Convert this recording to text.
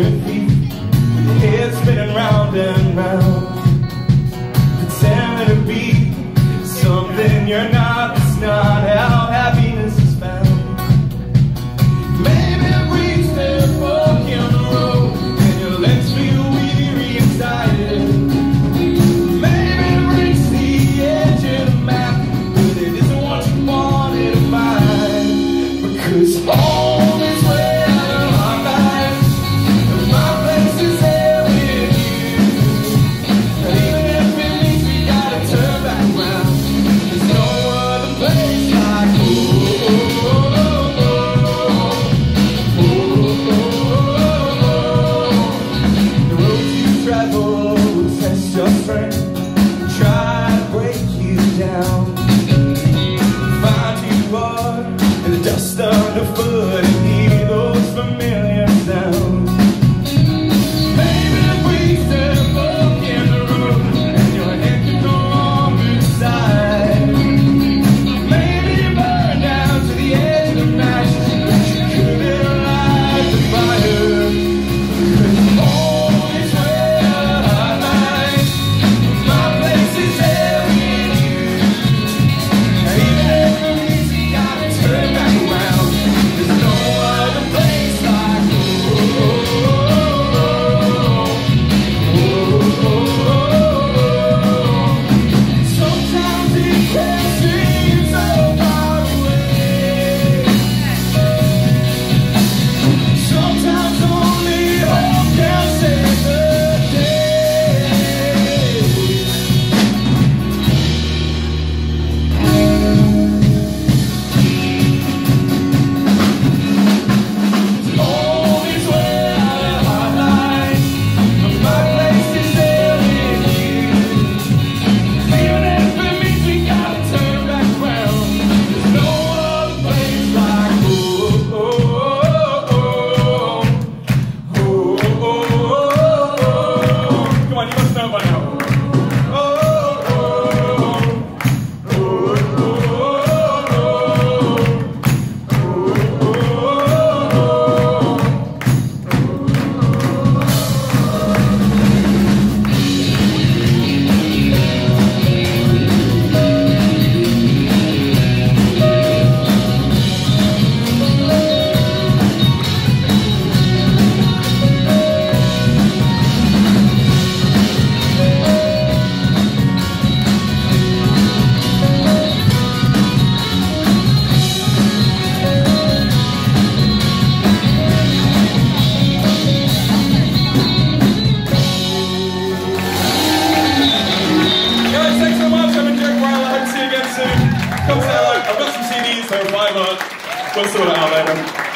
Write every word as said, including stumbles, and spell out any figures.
with me, head spinning round and round, pretending to be something you're not. It's not how happiness is found. Maybe we still walk in the road and your legs feel weary and tired. Maybe reach the edge of the map, but it isn't what you wanted to find, because all this way underfoot and hear those familiar sounds. Maybe we step up in the room and your head can no longer decide. Maybe you burn down to the edge of the match, but you couldn't light the fire. It's always where I lie. My place is there with you, and even if I'm easy, gotta turn back. I've got some C Ds, so buy one. We'll sort it out later.